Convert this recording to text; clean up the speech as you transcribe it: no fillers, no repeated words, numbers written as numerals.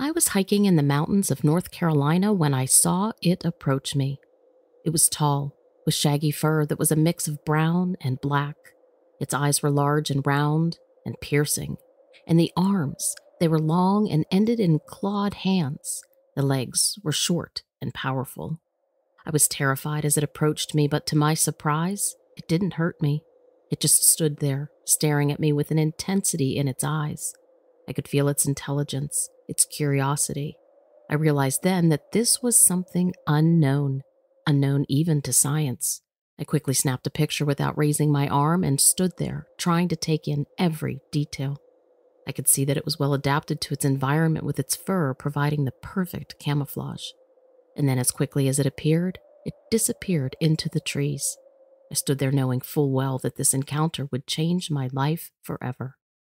I was hiking in the mountains of North Carolina when I saw it approach me. It was tall, with shaggy fur that was a mix of brown and black. Its eyes were large and round and piercing, and the arms, they were long and ended in clawed hands. The legs were short and powerful. I was terrified as it approached me, but to my surprise, it didn't hurt me. It just stood there, staring at me with an intensity in its eyes. I could feel its intelligence, its curiosity. I realized then that this was something unknown, unknown even to science. I quickly snapped a picture without raising my arm and stood there, trying to take in every detail. I could see that it was well adapted to its environment, with its fur providing the perfect camouflage. And then as quickly as it appeared, it disappeared into the trees. I stood there knowing full well that this encounter would change my life forever.